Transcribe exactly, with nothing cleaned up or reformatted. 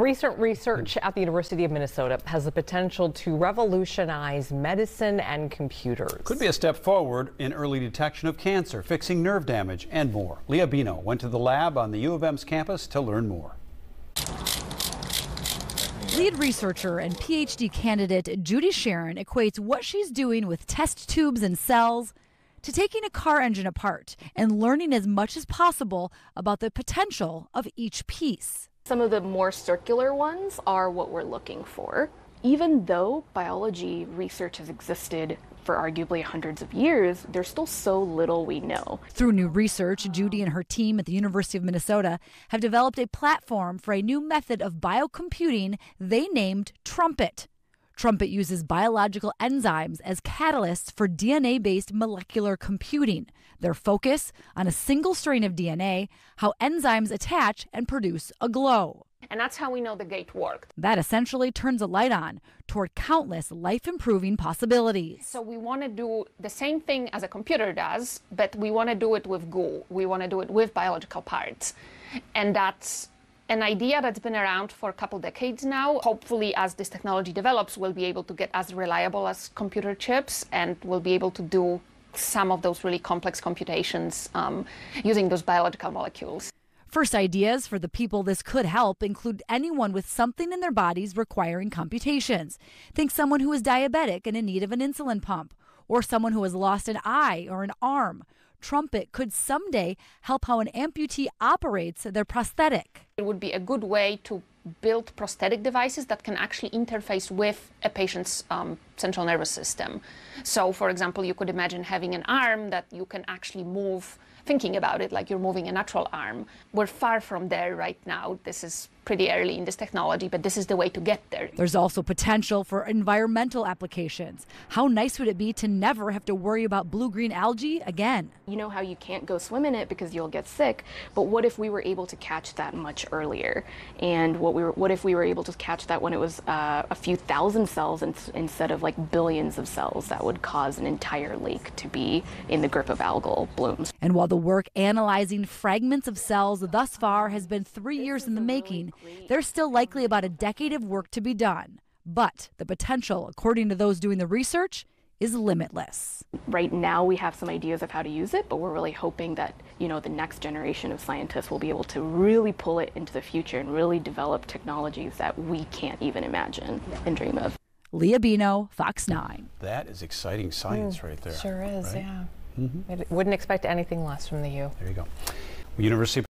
Recent research at the University of Minnesota has the potential to revolutionize medicine and computers. Could be a step forward in early detection of cancer, fixing nerve damage, and more. Leah Bino went to the lab on the U of M's campus to learn more. Lead researcher and PhD candidate Judy Sharon equates what she's doing with test tubes and cells to taking a car engine apart and learning as much as possible about the potential of each piece. Some of the more circular ones are what we're looking for. Even though biology research has existed for arguably hundreds of years, there's still so little we know. Through new research, Judy and her team at the University of Minnesota have developed a platform for a new method of biocomputing they named Trumpet. Trumpet uses biological enzymes as catalysts for D N A-based molecular computing. Their focus on a single strain of D N A, how enzymes attach and produce a glow. And that's how we know the gate worked. That essentially turns a light on toward countless life-improving possibilities. So we want to do the same thing as a computer does, but we want to do it with goo. We want to do it with biological parts. And that's an idea that's been around for a couple decades now. Hopefully, as this technology develops, we'll be able to get as reliable as computer chips, and we'll be able to do some of those really complex computations um, using those biological molecules. First ideas for the people this could help include anyone with something in their bodies requiring computations. Think someone who is diabetic and in need of an insulin pump, or someone who has lost an eye or an arm. Trumpet could someday help how an amputee operates their prosthetic. It would be a good way to build prosthetic devices that can actually interface with a patient's um, central nervous system. So, for example, you could imagine having an arm that you can actually move, thinking about it like you're moving a natural arm. We're far from there right now. This is pretty early in this technology, but this is the way to get there. There's also potential for environmental applications. How nice would it be to never have to worry about blue-green algae again? You know how you can't go swim in it because you'll get sick, but what if we were able to catch that much earlier? And what, we were, what if we were able to catch that when it was uh, a few thousand cells in, instead of like billions of cells that would cause an entire lake to be in the grip of algal blooms? And while the work analyzing fragments of cells thus far has been three years in the making, there's still likely about a decade of work to be done. But the potential, according to those doing the research, is limitless. Right now we have some ideas of how to use it, but we're really hoping that, you know, the next generation of scientists will be able to really pull it into the future and really develop technologies that we can't even imagine and dream of. Leah Bino, Fox nine. That is exciting science mm, right there. Sure is, right? Yeah. Mm-hmm. Wouldn't expect anything less from the U. There you go. University